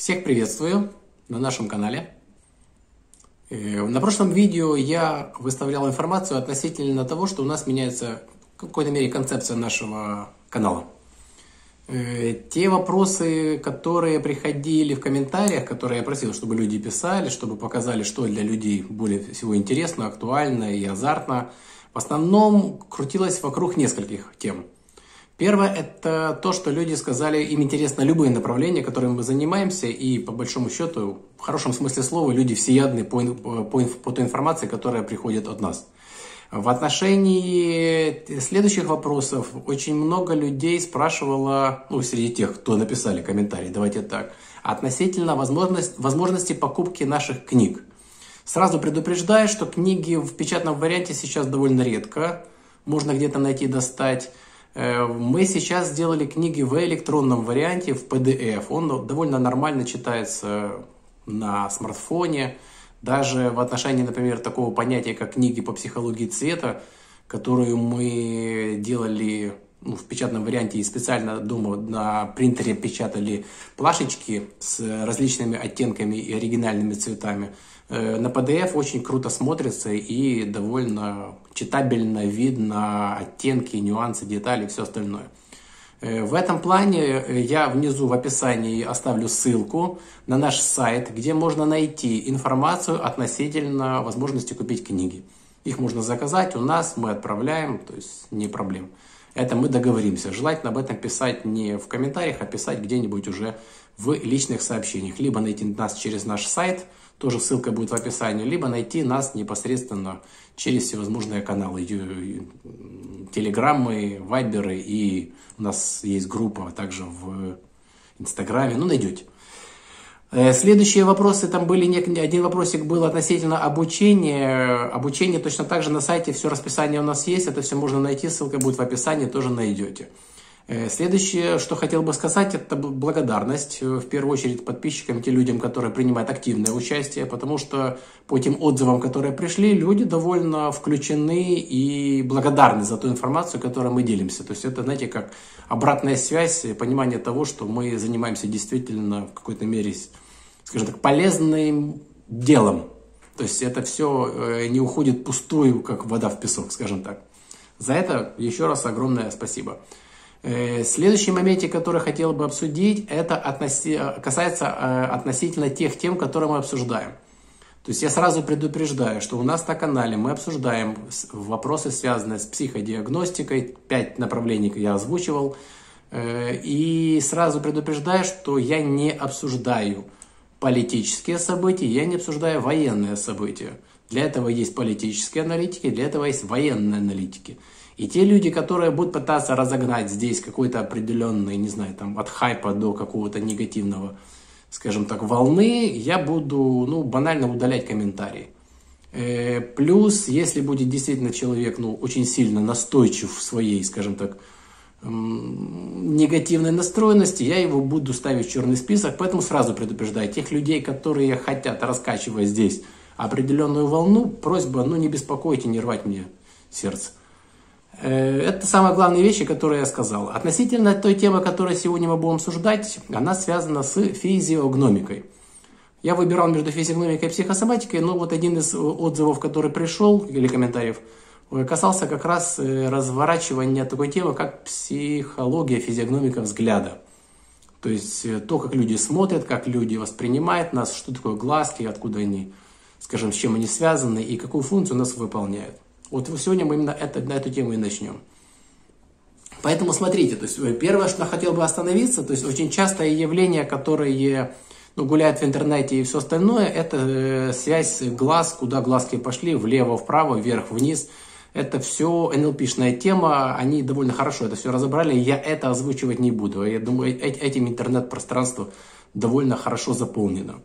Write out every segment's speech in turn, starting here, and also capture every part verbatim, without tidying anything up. Всех приветствую на нашем канале. На прошлом видео я выставлял информацию относительно того, что у нас меняется в какой-то мере концепция нашего канала. Те вопросы, которые приходили в комментариях, которые я просил, чтобы люди писали, чтобы показали, что для людей более всего интересно, актуально и азартно, в основном крутилось вокруг нескольких тем. Первое – это то, что люди сказали, им интересно любые направления, которыми мы занимаемся, и по большому счету, в хорошем смысле слова, люди всеядны по, по, по той информации, которая приходит от нас. В отношении следующих вопросов очень много людей спрашивало, ну, среди тех, кто написали комментарии, давайте так, относительно возможность, возможности покупки наших книг. Сразу предупреждаю, что книги в печатном варианте сейчас довольно редко, можно где-то найти, достать. Мы сейчас сделали книги в электронном варианте, в пэ дэ эф. Он довольно нормально читается на смартфоне. Даже в отношении, например, такого понятия, как книги по психологии цвета, которую мы делали, ну, в печатном варианте и специально дома на принтере печатали плашечки с различными оттенками и оригинальными цветами. На пэ дэ эф очень круто смотрится и довольно читабельно видно оттенки, нюансы, детали и все остальное. В этом плане я внизу в описании оставлю ссылку на наш сайт, где можно найти информацию относительно возможности купить книги. Их можно заказать у нас, мы отправляем, то есть не проблем. Это мы договоримся. Желательно об этом писать не в комментариях, а писать где-нибудь уже в личных сообщениях. Либо найти нас через наш сайт, тоже ссылка будет в описании, либо найти нас непосредственно через всевозможные каналы, телеграммы, вайберы, и у нас есть группа также в Инстаграме, ну, найдете. Следующие вопросы, там были, один вопросик был относительно обучения, обучение точно так же на сайте, все расписание у нас есть, это все можно найти, ссылка будет в описании, тоже найдете. Следующее, что хотел бы сказать, это благодарность в первую очередь подписчикам, тем людям, которые принимают активное участие, потому что по тем отзывам, которые пришли, люди довольно включены и благодарны за ту информацию, которой мы делимся. То есть это, знаете, как обратная связь, понимание того, что мы занимаемся действительно в какой-то мере, скажем так, полезным делом. То есть это все не уходит пустую, как вода в песок, скажем так. За это еще раз огромное спасибо. Следующий момент, который хотел бы обсудить, это относи... касается относительно тех тем, которые мы обсуждаем. То есть я сразу предупреждаю, что у нас на канале мы обсуждаем вопросы, связанные с психодиагностикой, пять направлений я озвучивал, и сразу предупреждаю, что я не обсуждаю политические события, я не обсуждаю военные события. Для этого есть политические аналитики, для этого есть военные аналитики. И те люди, которые будут пытаться разогнать здесь какой-то определенный, не знаю, там от хайпа до какого-то негативного, скажем так, волны, я буду, ну, банально удалять комментарии. Э, плюс, если будет действительно человек, ну, очень сильно настойчив в своей, скажем так, эм, негативной настроенности, я его буду ставить в черный список, поэтому сразу предупреждаю тех людей, которые хотят раскачивать здесь определенную волну, просьба, ну, не беспокойте, не рвать мне сердце. Это самые главные вещи, которые я сказал. Относительно той темы, которую сегодня мы будем обсуждать, она связана с физиогномикой. Я выбирал между физиогномикой и психосоматикой, но вот один из отзывов, который пришел, или комментариев, касался как раз разворачивания такой темы, как психология, физиогномика взгляда. То есть то, как люди смотрят, как люди воспринимают нас, что такое глазки, откуда они, скажем, с чем они связаны и какую функцию нас выполняют. Вот сегодня мы именно это, на эту тему и начнем. Поэтому смотрите, то есть первое, что я хотел бы остановиться, то есть очень частое явление, которое, ну, гуляет в интернете и все остальное, это связь глаз, куда глазки пошли, влево, вправо, вверх, вниз. Это все эн эл пэ-шная тема, они довольно хорошо это все разобрали, я это озвучивать не буду. Я думаю, этим интернет-пространство довольно хорошо заполнено.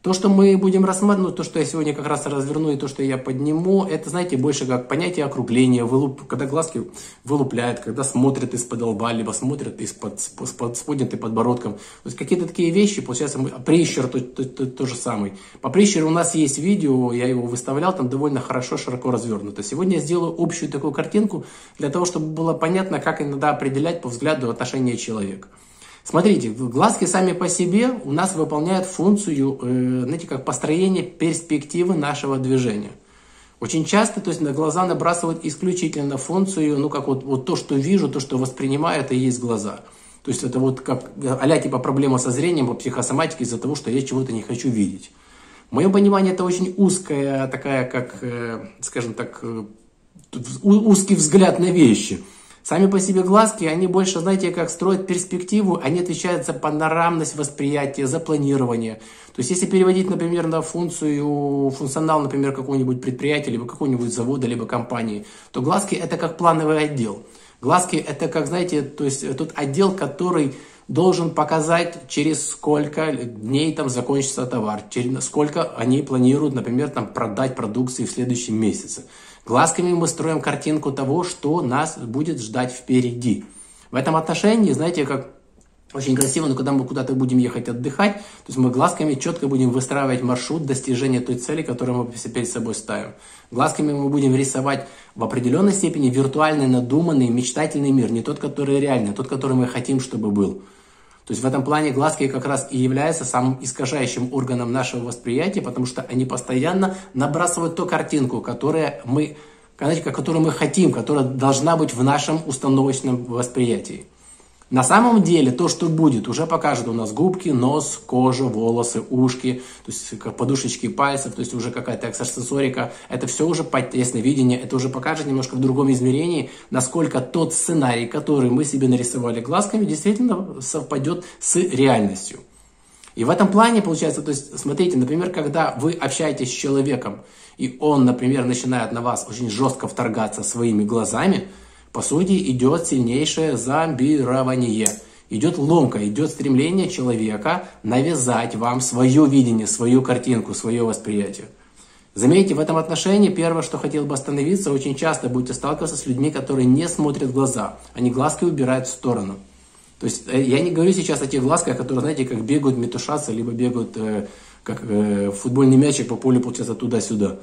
То, что мы будем рассматривать, ну, то, что я сегодня как раз разверну и то, что я подниму, это, знаете, больше как понятие округления, вылуп... когда глазки вылупляют, когда смотрят из-под лба, либо смотрят из-под с поднятой подбородком. То есть какие-то такие вещи, получается, мы... прищур то, то, то, то же самое. По прищуру у нас есть видео, я его выставлял, там довольно хорошо, широко развернуто. Сегодня я сделаю общую такую картинку, для того, чтобы было понятно, как иногда определять по взгляду отношение человека. Смотрите, глазки сами по себе у нас выполняют функцию, знаете, как построение перспективы нашего движения. Очень часто, то есть, на глаза набрасывают исключительно функцию, ну, как вот, вот то, что вижу, то, что воспринимаю, это и есть глаза. То есть, это вот как а-ля типа проблема со зрением по психосоматике из-за того, что я чего-то не хочу видеть. Мое понимание, это очень узкая такая, как, скажем так, узкий взгляд на вещи. Сами по себе глазки, они больше, знаете, как строят перспективу, они отвечают за панорамность восприятия, за планирование. То есть, если переводить, например, на функцию, функционал, например, какого-нибудь предприятия, либо какого-нибудь завода, либо компании, то глазки – это как плановый отдел. Глазки – это как, знаете, то есть, тот отдел, который должен показать, через сколько дней там закончится товар, через сколько они планируют, например, там, продать продукции в следующем месяце. Глазками мы строим картинку того, что нас будет ждать впереди. В этом отношении, знаете, как очень красиво, но когда мы куда-то будем ехать отдыхать, то есть мы глазками четко будем выстраивать маршрут достижения той цели, которую мы перед собой ставим. Глазками мы будем рисовать в определенной степени виртуальный, надуманный, мечтательный мир, не тот, который реальный, а тот, который мы хотим, чтобы был. То есть в этом плане глазки как раз и являются самым искажающим органом нашего восприятия, потому что они постоянно набрасывают ту картинку, которую мы, знаете, которую мы хотим, которая должна быть в нашем установочном восприятии. На самом деле то, что будет, уже покажет у нас губки, нос, кожа, волосы, ушки, то есть подушечки пальцев, то есть уже какая-то аксессорика. Это все уже ясновидение, это уже покажет немножко в другом измерении, насколько тот сценарий, который мы себе нарисовали глазками, действительно совпадет с реальностью. И в этом плане получается, то есть смотрите, например, когда вы общаетесь с человеком, и он, например, начинает на вас очень жестко вторгаться своими глазами, по сути, идет сильнейшее зомбирование, идет ломка, идет стремление человека навязать вам свое видение, свою картинку, свое восприятие. Заметьте, в этом отношении первое, что хотел бы остановиться, очень часто будете сталкиваться с людьми, которые не смотрят в глаза, они глазки убирают в сторону. То есть я не говорю сейчас о тех глазках, которые, знаете, как бегают, метушатся, либо бегают, э, как э, футбольный мячик по полю, получается, туда-сюда.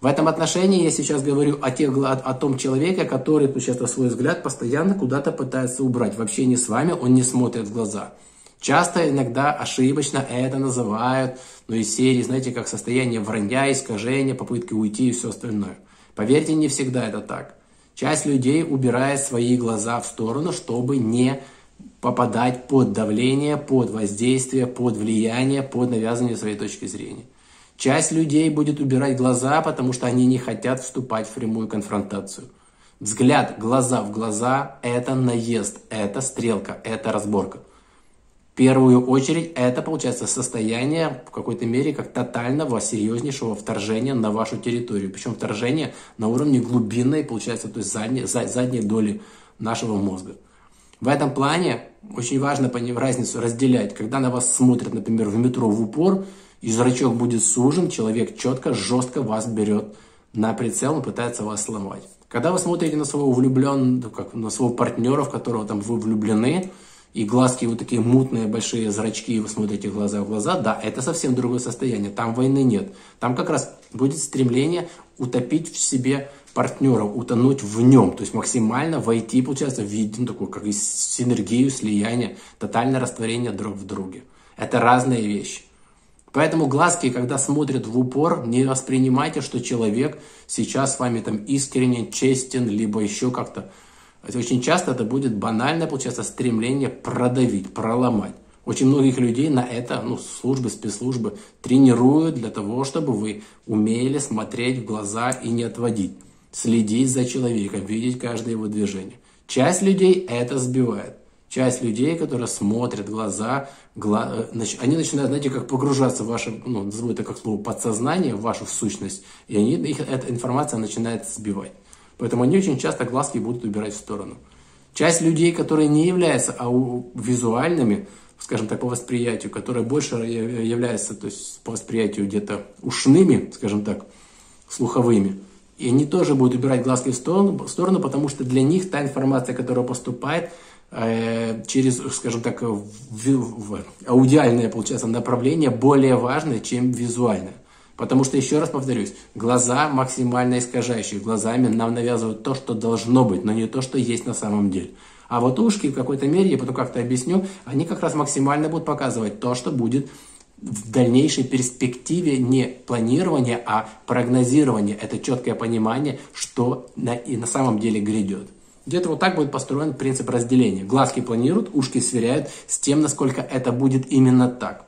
В этом отношении я сейчас говорю о, тех, о, о том человеке, который, получается, свой взгляд постоянно куда-то пытается убрать. В общении с вами он не смотрит в глаза. Часто, иногда ошибочно это называют, но из серии, знаете, как состояние вранья, искажения, попытки уйти и все остальное. Поверьте, не всегда это так. Часть людей убирает свои глаза в сторону, чтобы не попадать под давление, под воздействие, под влияние, под навязывание своей точки зрения. Часть людей будет убирать глаза, потому что они не хотят вступать в прямую конфронтацию. Взгляд глаза в глаза – это наезд, это стрелка, это разборка. В первую очередь это, получается, состояние в какой-то мере как тотального, серьезнейшего вторжения на вашу территорию. Причем вторжение на уровне глубинной, получается, то есть задней, задней доли нашего мозга. В этом плане очень важно разницу разделять. Когда на вас смотрят, например, в метро в упор, и зрачок будет сужен, человек четко, жестко вас берет на прицел, он пытается вас сломать. Когда вы смотрите на своего влюбленного, как на своего партнера, в которого там вы влюблены, и глазки вот такие мутные, большие зрачки, и вы смотрите глаза в глаза, да, это совсем другое состояние, там войны нет. Там как раз будет стремление утопить в себе партнера, утонуть в нем, то есть максимально войти, получается, в виде такую как синергию, слияние, тотальное растворение друг в друге. Это разные вещи. Поэтому глазки, когда смотрят в упор, не воспринимайте, что человек сейчас с вами там искренне, честен, либо еще как-то. Очень часто это будет банальное, получается, стремление продавить, проломать. Очень многих людей на это, ну, службы, спецслужбы тренируют для того, чтобы вы умели смотреть в глаза и не отводить. Следить за человеком, видеть каждое его движение. Часть людей это сбивает. Часть людей, которые смотрят глаза, гла... они начинают, знаете, как погружаться в ваше, ну, назову это как слово, подсознание, в вашу сущность, и они, их эта информация начинает сбивать. Поэтому они очень часто глазки будут убирать в сторону. Часть людей, которые не являются визуальными, скажем так, по восприятию, которые больше являются, то есть по восприятию где-то ушными, скажем так, слуховыми, и они тоже будут убирать глазки в сторону, в сторону, потому что для них та информация, которая поступает, через, скажем так, аудиальное, получается, направление более важное, чем визуальное. Потому что, еще раз повторюсь, глаза максимально искажающие. Глазами нам навязывают то, что должно быть, но не то, что есть на самом деле. А вот ушки в какой-то мере, я потом как-то объясню, они как раз максимально будут показывать то, что будет в дальнейшей перспективе не планирование, а прогнозирование. Это четкое понимание, что на, и на самом деле грядет. Где-то вот так будет построен принцип разделения. Глазки планируют, ушки сверяют с тем, насколько это будет именно так.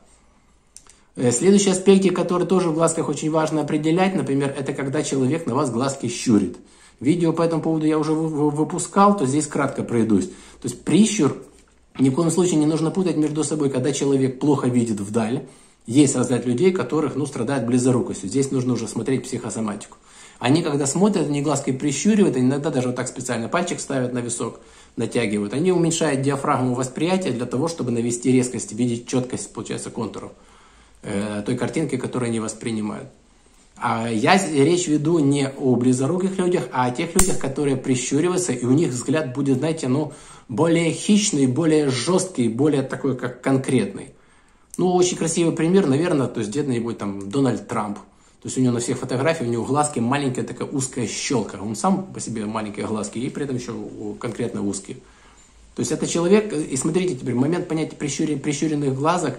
Следующие аспекты, которые тоже в глазках очень важно определять, например, это когда человек на вас глазки щурит. Видео по этому поводу я уже выпускал, то здесь кратко пройдусь. То есть прищур ни в коем случае не нужно путать между собой, когда человек плохо видит вдаль. Есть разряд людей, которых ну, страдают близорукостью. Здесь нужно уже смотреть психосоматику. Они, когда смотрят, они глазкой прищуривают, иногда даже вот так специально пальчик ставят на висок, натягивают. Они уменьшают диафрагму восприятия для того, чтобы навести резкость, видеть четкость, получается, контуров э, той картинки, которую они воспринимают. А я речь веду не о близоруких людях, а о тех людях, которые прищуриваются, и у них взгляд будет, знаете, ну, более хищный, более жесткий, более такой, как конкретный. Ну, очень красивый пример, наверное, то есть где-то нибудь там Дональд Трамп. То есть у него на всех фотографиях, у него глазки маленькая такая узкая щелка. Он сам по себе маленькие глазки, и при этом еще конкретно узкие. То есть это человек, и смотрите теперь, момент понятия прищуренных глазок,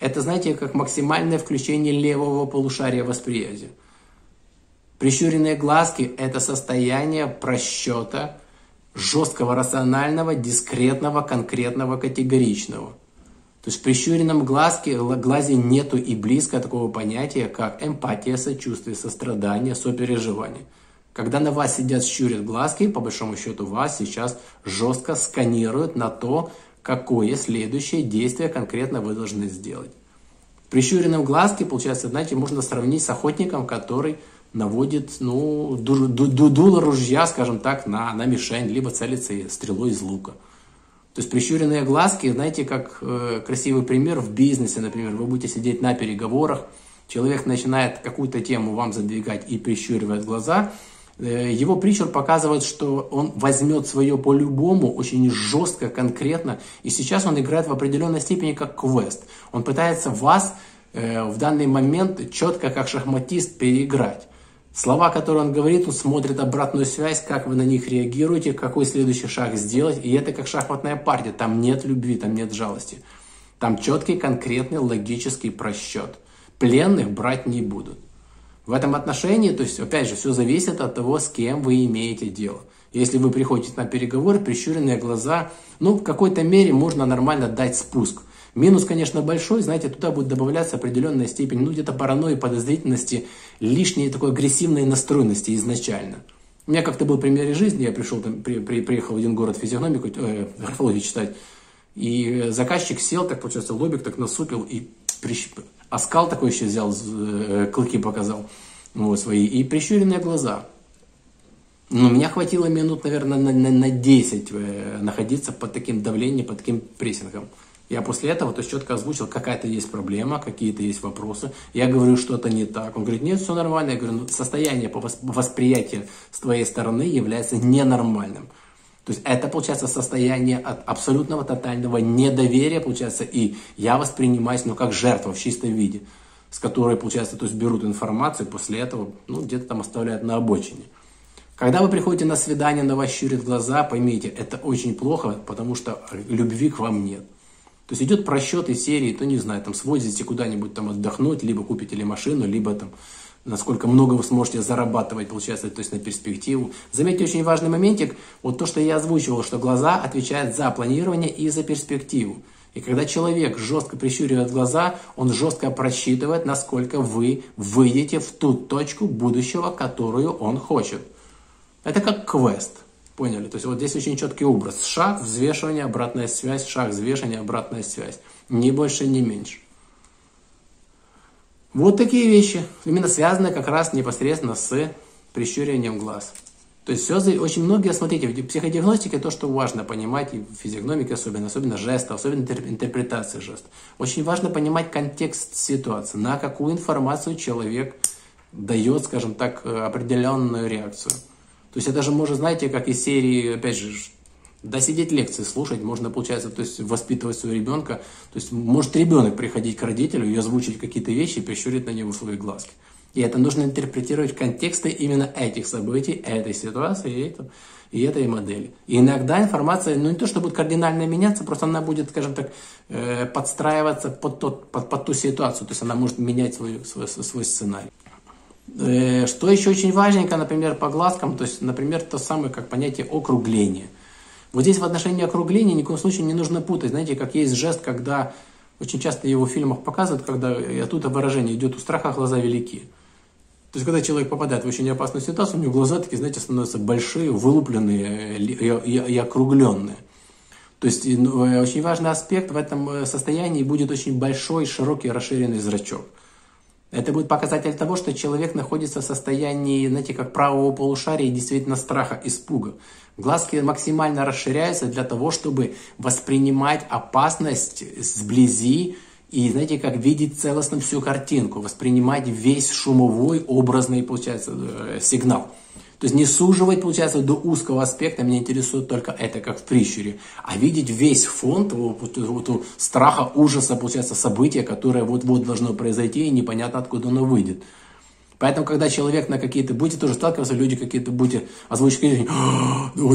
это, знаете, как максимальное включение левого полушария восприятия. Прищуренные глазки – это состояние просчета, жесткого, рационального, дискретного, конкретного, категоричного. То есть в прищуренном глазке, глазе нету и близко такого понятия, как эмпатия, сочувствие, сострадание, сопереживание. Когда на вас сидят, щурят глазки, по большому счету вас сейчас жестко сканируют на то, какое следующее действие конкретно вы должны сделать. В прищуренном глазке, получается, знаете, можно сравнить с охотником, который наводит ну, ду ду ду дуло ружья, скажем так, на, на мишень, либо целится стрелой из лука. То есть прищуренные глазки, знаете, как э, красивый пример в бизнесе, например, вы будете сидеть на переговорах, человек начинает какую-то тему вам задвигать и прищуривает глаза. Его прищур показывает, что он возьмет свое по-любому, очень жестко, конкретно. И сейчас он играет в определенной степени как квест. Он пытается вас э, в данный момент четко, как шахматист, переиграть. Слова, которые он говорит, он смотрит обратную связь, как вы на них реагируете, какой следующий шаг сделать. И это как шахматная партия. Там нет любви, там нет жалости. Там четкий, конкретный, логический просчет. Пленных брать не будут. В этом отношении, то есть, опять же, все зависит от того, с кем вы имеете дело. Если вы приходите на переговор, прищуренные глаза, ну, в какой-то мере можно нормально дать спуск. Минус, конечно, большой, знаете, туда будет добавляться определенная степень, ну, где-то паранойи, подозрительности, лишней такой агрессивной настроенности изначально. У меня как-то был пример из жизни, я пришел там, при, при, приехал в один город физиономику, э, графологию читать, и заказчик сел, так, получается, лобик так насупил и прищипил. Оскал такой еще взял, клыки показал вот, свои, и прищуренные глаза. Но меня хватило минут, наверное, на, на, на десять находиться под таким давлением, под таким прессингом. Я после этого то есть, четко озвучил, какая-то есть проблема, какие-то есть вопросы. Я говорю, что-то не так. Он говорит, нет, все нормально. Я говорю, ну, состояние по восприятию с твоей стороны является ненормальным. То есть это, получается, состояние от абсолютного, тотального недоверия, получается, и я воспринимаюсь, ну, как жертва в чистом виде, с которой, получается, то есть берут информацию, после этого, ну, где-то там оставляют на обочине. Когда вы приходите на свидание, на вас щурят глаза, поймите, это очень плохо, потому что любви к вам нет. То есть идет просчет из серии, то не знаю, там, свозите куда-нибудь там отдохнуть, либо купите ли машину, либо там... насколько много вы сможете зарабатывать, получается, то есть на перспективу. Заметьте, очень важный моментик, вот то, что я озвучивал, что глаза отвечают за планирование и за перспективу. И когда человек жестко прищуривает глаза, он жестко просчитывает, насколько вы выйдете в ту точку будущего, которую он хочет. Это как квест, поняли? То есть вот здесь очень четкий образ. Шаг, взвешивание, обратная связь, шаг, взвешивание, обратная связь. Ни больше, ни меньше. Вот такие вещи, именно связаны как раз непосредственно с прищуриванием глаз. То есть все, очень многие, смотрите, в психодиагностике то, что важно понимать, и в физиогномике особенно, особенно жеста, особенно интерпретации жеста. Очень важно понимать контекст ситуации, на какую информацию человек дает, скажем так, определенную реакцию. То есть это же можно, знаете, как из серии, опять же, да сидеть лекции слушать, можно, получается, то есть воспитывать своего ребенка. То есть может ребенок приходить к родителю и озвучить какие-то вещи и прищурить на него свои глазки. И это нужно интерпретировать в контексте именно этих событий, этой ситуации и, это, и этой модели. И иногда информация, ну не то, что будет кардинально меняться, просто она будет, скажем так, подстраиваться под, тот, под, под ту ситуацию. То есть она может менять свой, свой, свой сценарий. Что еще очень важненько, например, по глазкам, то есть, например, то самое, как понятие округления. Вот здесь в отношении округления ни в коем случае не нужно путать. Знаете, как есть жест, когда очень часто его в фильмах показывают, когда оттуда выражение идет «у страха глаза велики». То есть, когда человек попадает в очень опасную ситуацию, у него глаза такие, знаете, становятся большие, вылупленные и округленные. То есть, очень важный аспект в этом состоянии будет очень большой, широкий, расширенный зрачок. Это будет показатель того, что человек находится в состоянии, знаете, как правого полушария, действительно страха, испуга. Глазки максимально расширяются для того, чтобы воспринимать опасность сблизи и, знаете, как видеть целостно всю картинку, воспринимать весь шумовой, образный, получается, сигнал. То есть не суживать, получается, до узкого аспекта, меня интересует только это, как в «Прищуре», а видеть весь фон страха, ужаса, получается, события, которое вот-вот должно произойти, и непонятно, откуда оно выйдет. Поэтому, когда человек на какие-то, будете тоже сталкиваться, люди какие-то будете озвучивать,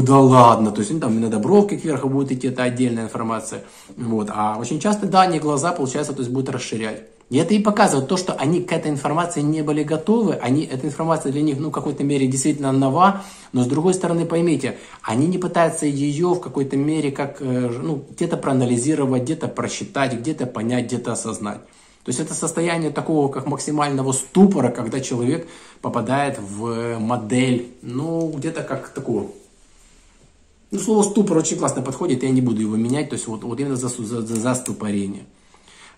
да ладно, то есть там иногда бровки кверху будут идти, это отдельная информация. Вот. А очень часто, да, они глаза, получается, то есть будут расширять. И это и показывает то, что они к этой информации не были готовы, они, эта информация для них, ну, в какой-то мере действительно нова, но с другой стороны, поймите, они не пытаются ее в какой-то мере как, ну, где-то проанализировать, где-то просчитать, где-то понять, где-то осознать. То есть это состояние такого как максимального ступора, когда человек попадает в модель, ну, где-то как такого. Ну, слово ступор очень классно подходит, я не буду его менять, то есть вот, вот именно за, за, за заступорение.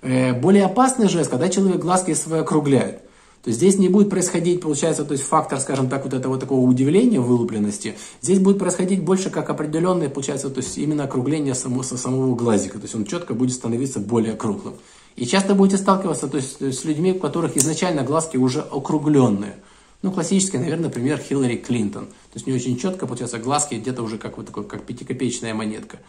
Более опасный жест, когда человек глазки свои округляет. То есть здесь не будет происходить, получается, то есть фактор, скажем так, вот этого такого удивления, вылупленности. Здесь будет происходить больше как определенное, получается, то есть именно округление само, самого глазика. То есть он четко будет становиться более круглым. И часто будете сталкиваться, то есть, с людьми, у которых изначально глазки уже округленные. Ну, классический, наверное, пример Хиллари Клинтон. То есть у нее очень четко, получается, глазки где-то уже как вот такой, как пятикопеечная монетка.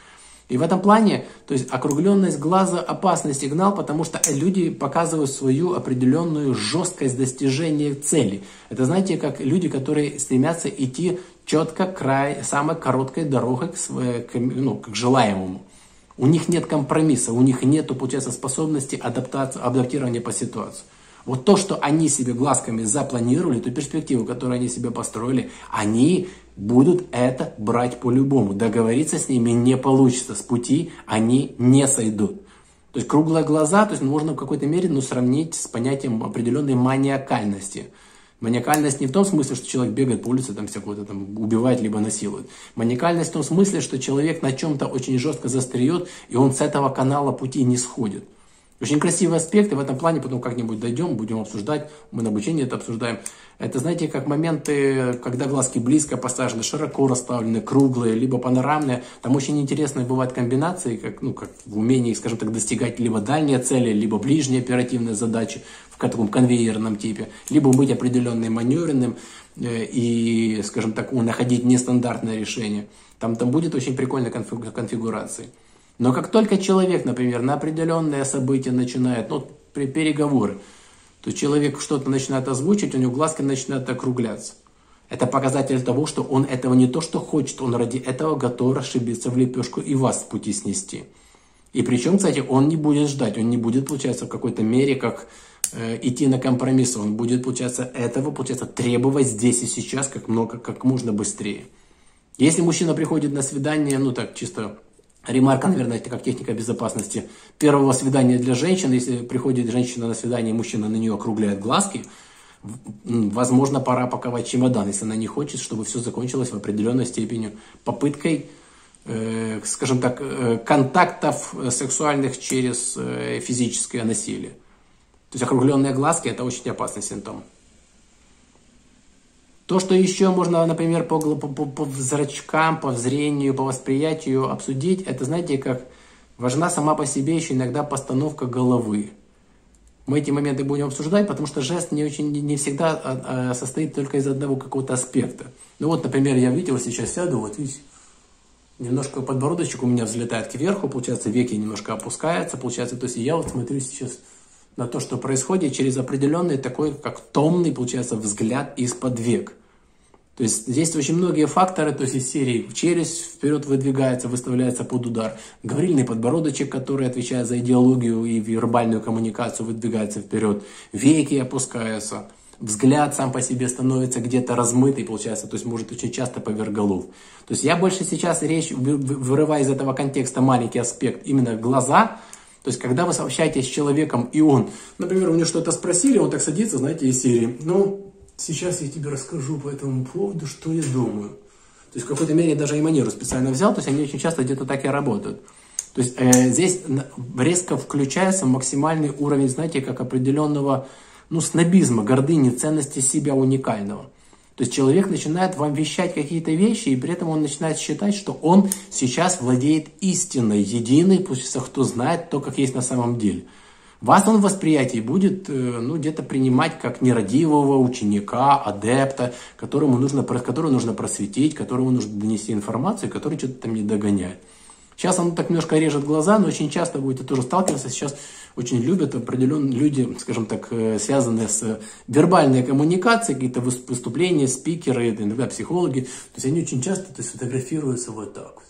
И в этом плане, то есть округленность глаза опасный сигнал, потому что люди показывают свою определенную жесткость достижения цели. Это, знаете, как люди, которые стремятся идти четко край, самой короткой дорогой к, своей, к, ну, к желаемому. У них нет компромисса, у них нет, получается, способности адаптации, адаптирования по ситуации. Вот то, что они себе глазками запланировали, ту перспективу, которую они себе построили, они будут это брать по-любому. Договориться с ними не получится, с пути они не сойдут. То есть круглые глаза, то есть можно в какой-то мере, ну, сравнить с понятием определенной маниакальности. Маниакальность не в том смысле, что человек бегает по улице, там всякого-то там убивает, либо насилует. Маниакальность в том смысле, что человек на чем-то очень жестко застряет, и он с этого канала пути не сходит. Очень красивый аспект, и в этом плане потом как-нибудь дойдем, будем обсуждать, мы на обучении это обсуждаем. Это, знаете, как моменты, когда глазки близко посажены, широко расставлены, круглые, либо панорамные. Там очень интересные бывают комбинации, как, ну, как в умении, скажем так, достигать либо дальние цели, либо ближние оперативные задачи в таком конвейерном типе, либо быть определенным маневренным и, скажем так, находить нестандартное решение. Там, там будет очень прикольная конфигурация. Но как только человек, например, на определенное событие начинает, ну, переговоры, то человек что-то начинает озвучить, у него глазки начинают округляться. Это показатель того, что он этого не то что хочет, он ради этого готов ошибиться в лепешку и вас в пути снести. И причем, кстати, он не будет ждать, он не будет, получается, в какой-то мере как э, идти на компромисс, он будет, получается, этого, получается, требовать здесь и сейчас как, много, как можно быстрее. Если мужчина приходит на свидание, ну так, чисто... Ремарка, наверное, это как техника безопасности первого свидания для женщин. Если приходит женщина на свидание, мужчина на нее округляет глазки, возможно, пора паковать чемодан, если она не хочет, чтобы все закончилось в определенной степени попыткой, э, скажем так, э, контактов сексуальных через э, физическое насилие. То есть округленные глазки – это очень опасный симптом. То, что еще можно, например, по, по, по зрачкам, по зрению, по восприятию обсудить, это, знаете, как важна сама по себе еще иногда постановка головы. Мы эти моменты будем обсуждать, потому что жест не, очень, не всегда состоит только из одного какого-то аспекта. Ну вот, например, я, видите, вот сейчас сяду, вот видите, немножко подбородочек у меня взлетает кверху, получается, веки немножко опускаются, получается, то есть я вот смотрю сейчас на то, что происходит, через определенный такой, как томный, получается, взгляд из-под век. То есть здесь очень многие факторы, то есть из серии челюсть вперед выдвигается, выставляется под удар, говорильный подбородочек, который отвечает за идеологию и вербальную коммуникацию, выдвигается вперед, веки опускаются, взгляд сам по себе становится где-то размытый, получается, то есть может очень часто поверх голов. То есть я больше сейчас речь, вырывая из этого контекста маленький аспект, именно глаза. То есть когда вы сообщаетесь с человеком, и он, например, у него что-то спросили, он так садится, знаете, из серии, ну... Сейчас я тебе расскажу по этому поводу, что я думаю. То есть в какой-то мере я даже и манеру специально взял, то есть они очень часто где-то так и работают. То есть э, здесь резко включается максимальный уровень, знаете, как определенного, ну, снобизма, гордыни, ценности себя уникального. То есть человек начинает вам вещать какие-то вещи, и при этом он начинает считать, что он сейчас владеет истиной, единой, пусть кто знает то, как есть на самом деле. Вас он в восприятии будет, ну, где-то принимать как нерадивого ученика, адепта, которому нужно, которого нужно просветить, которому нужно донести информацию, который что-то там не догоняет. Сейчас он так немножко режет глаза, но очень часто будет, я тоже сталкивался, сейчас очень любят определенные люди, скажем так, связанные с вербальной коммуникацией, какие-то выступления, спикеры, иногда психологи, то есть они очень часто то есть, фотографируются вот так вот.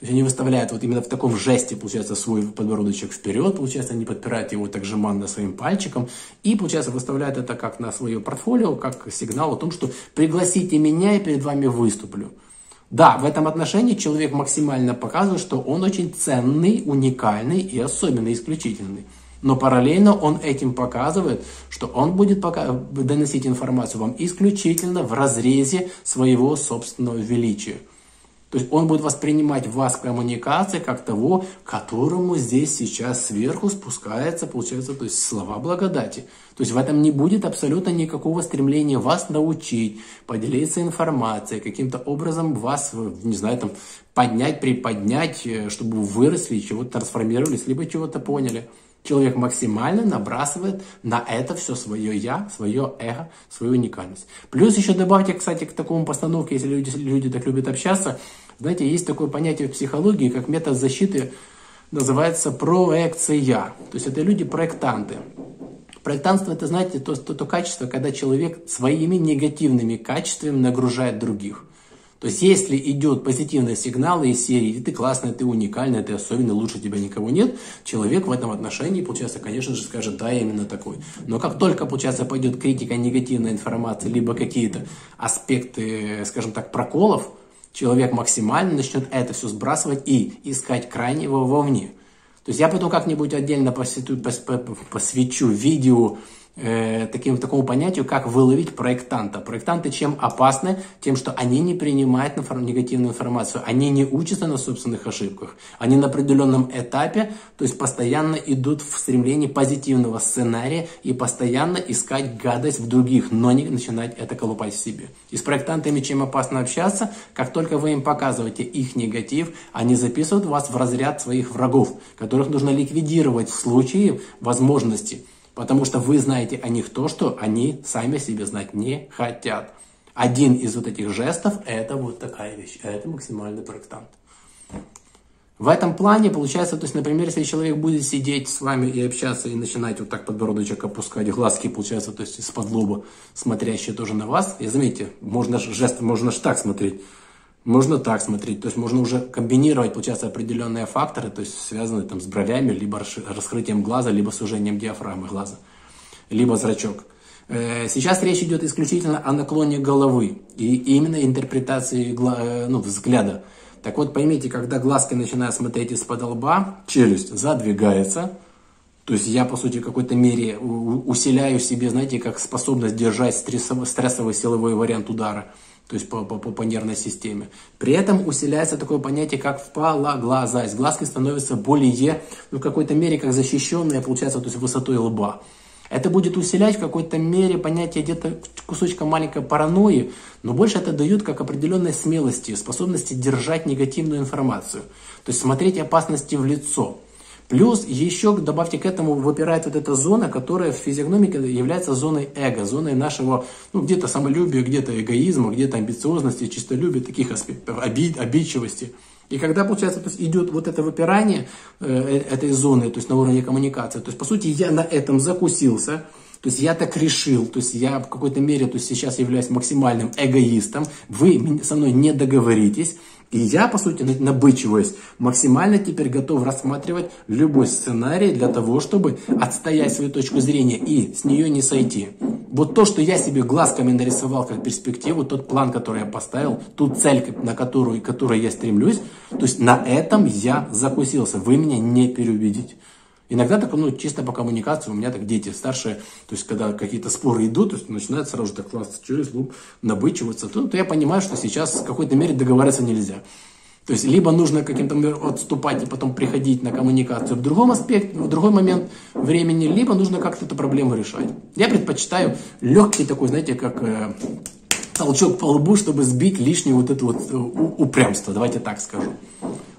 То есть они выставляют вот именно в таком жесте, получается, свой подбородочек вперед, получается, они подпирают его так жеманно своим пальчиком и, получается, выставляют это как на свое портфолио, как сигнал о том, что пригласите меня, и перед вами выступлю. Да, в этом отношении человек максимально показывает, что он очень ценный, уникальный и особенно исключительный. Но параллельно он этим показывает, что он будет пока доносить информацию вам исключительно в разрезе своего собственного величия. То есть он будет воспринимать вас в коммуникации как того, которому здесь сейчас сверху спускается, получается, то есть слова благодати. То есть в этом не будет абсолютно никакого стремления вас научить, поделиться информацией, каким-то образом вас, не знаю, там, поднять, приподнять, чтобы вы выросли, чего-то трансформировались, либо чего-то поняли. Человек максимально набрасывает на это все свое «я», свое эго, свою уникальность. Плюс еще добавьте, кстати, к такому постановке, если люди, люди так любят общаться, знаете, есть такое понятие в психологии, как метод защиты, называется проекция. То есть это люди-проектанты. Проектантство – это, знаете, то, то, то качество, когда человек своими негативными качествами нагружает других. То есть если идет позитивный сигнал из серии «ты классный, ты уникальный, ты особенный, лучше тебя никого нет», человек в этом отношении, получается, конечно же, скажет «да, я именно такой». Но как только, получается, пойдет критика негативной информации, либо какие-то аспекты, скажем так, проколов, человек максимально начнет это все сбрасывать и искать крайнего вовне. То есть я потом как-нибудь отдельно посвяту, посвячу видео, таким, такому понятию, как выловить проектанта. Проектанты чем опасны? Тем, что они не принимают негативную информацию, они не учатся на собственных ошибках, они на определенном этапе, то есть постоянно идут в стремлении позитивного сценария и постоянно искать гадость в других, но не начинать это колупать в себе. И с проектантами чем опасно общаться? Как только вы им показываете их негатив, они записывают вас в разряд своих врагов, которых нужно ликвидировать в случае возможности. Потому что вы знаете о них то, что они сами себе знать не хотят. Один из вот этих жестов – это вот такая вещь. Это максимальный проектант. В этом плане получается, то есть, например, если человек будет сидеть с вами и общаться, и начинать вот так подбородочек опускать, глазки, получается, то есть из-под лоба, смотрящие тоже на вас. И заметьте, можно же жест, можно же так смотреть. Можно так смотреть, то есть можно уже комбинировать, получается, определенные факторы, то есть связанные там с бровями, либо раскрытием глаза, либо сужением диафрагмы глаза, либо зрачок. Сейчас речь идет исключительно о наклоне головы и именно интерпретации ну, взгляда. Так вот, поймите, когда глазки начинают смотреть из-под лба, челюсть задвигается. То есть я, по сути, в какой-то мере усиляю в себе, знаете, как способность держать стрессовый, стрессовый силовой вариант удара. То есть по, по, по нервной системе. При этом усиляется такое понятие, как впалоглазость. Глазки становятся более, ну, в какой-то мере, как защищенные, получается, то есть высотой лба. Это будет усилять в какой-то мере понятие где-то кусочка маленькой паранойи, но больше это дает как определенной смелости, способности держать негативную информацию. То есть смотреть опасности в лицо. Плюс еще добавьте к этому выпирает вот эта зона, которая в физиогномике является зоной эго, зоной нашего, ну, где-то самолюбия, где-то эгоизма, где-то амбициозности, чистолюбия, таких аспектов, обид, обидчивости. И когда, получается, то есть идет вот это выпирание э, этой зоны, то есть на уровне коммуникации, то есть, по сути, я на этом закусился, то есть я так решил, то есть я в какой-то мере, то есть сейчас являюсь максимальным эгоистом, вы со мной не договоритесь, и я, по сути, набычиваюсь, максимально теперь готов рассматривать любой сценарий для того, чтобы отстоять свою точку зрения и с нее не сойти. Вот то, что я себе глазками нарисовал как перспективу, тот план, который я поставил, ту цель, на которую, к которой я стремлюсь, то есть на этом я закусился, вы меня не переубедите. Иногда так, ну, чисто по коммуникации, у меня так дети старшие, то есть, когда какие-то споры идут, то есть, начинают сразу же так класть через лоб, набычиваться, то, то я понимаю, что сейчас в какой-то мере договариваться нельзя. То есть, либо нужно каким-то образом отступать и потом приходить на коммуникацию в другом аспекте, в другой момент времени, либо нужно как-то эту проблему решать. Я предпочитаю легкий такой, знаете, как э, толчок по лбу, чтобы сбить лишнее вот это вот упрямство, давайте так скажу.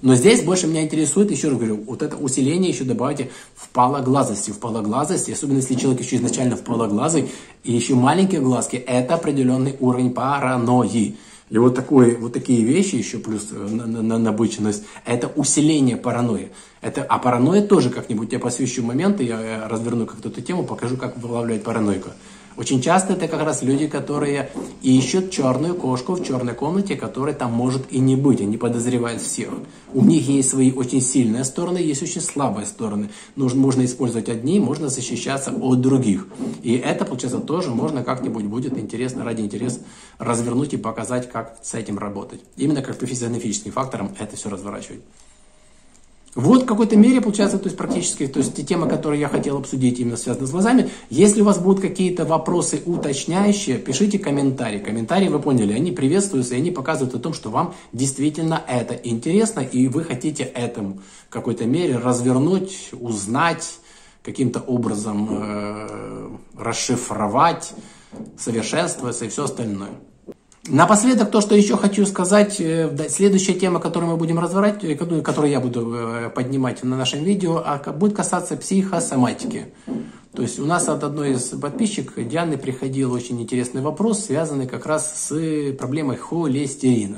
Но здесь больше меня интересует, еще раз говорю, вот это усиление еще добавьте впалоглазости. Впалоглазости, особенно если человек еще изначально впалоглазый, и еще маленькие глазки, это определенный уровень паранойи. И вот, такой, вот такие вещи еще плюс на, на, на набыченность, это усиление паранойи. Это, а паранойя тоже как-нибудь я посвящу моменты, я разверну как-то эту тему, покажу, как вылавливать паранойку. Очень часто это как раз люди, которые ищут черную кошку в черной комнате, которая там может и не быть, они подозревают всех. У них есть свои очень сильные стороны, есть очень слабые стороны. Нужно, можно использовать одни, можно защищаться от других. И это, получается, тоже можно как-нибудь будет интересно, ради интереса развернуть и показать, как с этим работать. Именно как по физиогномическим факторам это все разворачивать. Вот в какой-то мере, получается, то есть практически, то есть те темы, которые я хотел обсудить, именно связаны с глазами. Если у вас будут какие-то вопросы уточняющие, пишите комментарии. Комментарии, вы поняли, они приветствуются, и они показывают о том, что вам действительно это интересно, и вы хотите этому в какой-то мере развернуть, узнать, каким-то образом э, расшифровать, совершенствоваться и все остальное. Напоследок, то, что еще хочу сказать, следующая тема, которую мы будем разворачивать, которую я буду поднимать на нашем видео, будет касаться психосоматики. То есть у нас от одной из подписчиков, Дианы, приходил очень интересный вопрос, связанный как раз с проблемой холестерина.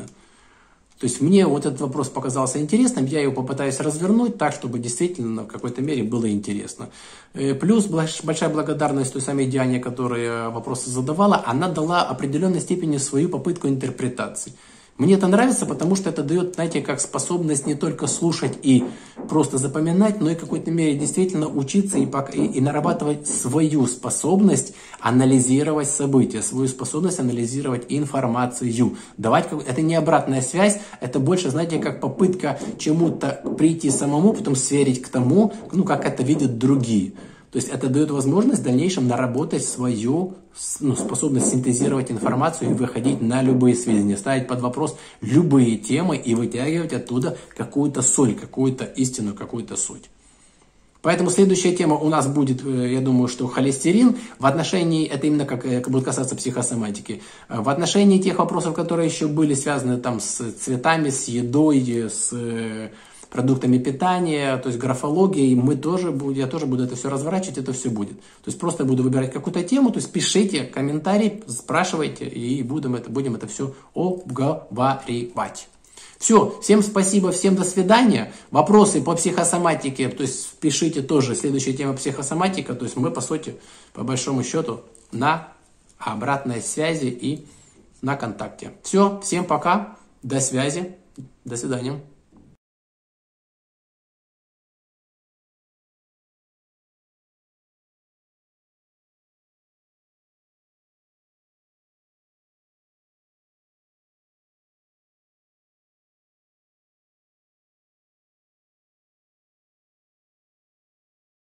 То есть мне вот этот вопрос показался интересным, я его попытаюсь развернуть так, чтобы действительно в какой-то мере было интересно. Плюс большая благодарность той самой Диане, которая вопросы задавала, она дала определенной степени свою попытку интерпретации. Мне это нравится, потому что это дает, знаете, как способность не только слушать и просто запоминать, но и в какой-то мере действительно учиться и, и, и нарабатывать свою способность анализировать события, свою способность анализировать информацию. Давать, это не обратная связь, это больше, знаете, как попытка чему-то прийти самому, потом сверить к тому, ну, как это видят другие. То есть это дает возможность в дальнейшем наработать свою, ну, способность синтезировать информацию и выходить на любые сведения, ставить под вопрос любые темы и вытягивать оттуда какую-то соль, какую-то истину, какую-то суть. Поэтому следующая тема у нас будет, я думаю, что холестерин в отношении, это именно как, как будет касаться психосоматики, в отношении тех вопросов, которые еще были связаны там с цветами, с едой, с продуктами питания, то есть графологией, мы тоже, я тоже буду это все разворачивать, это все будет. То есть просто буду выбирать какую-то тему, то есть пишите комментарии, спрашивайте, и будем это, будем это все обговаривать. Все, всем спасибо, всем до свидания. Вопросы по психосоматике, то есть пишите тоже, следующая тема психосоматика, то есть мы, по сути, по большому счету, на обратной связи и на контакте. Все, всем пока, до связи, до свидания.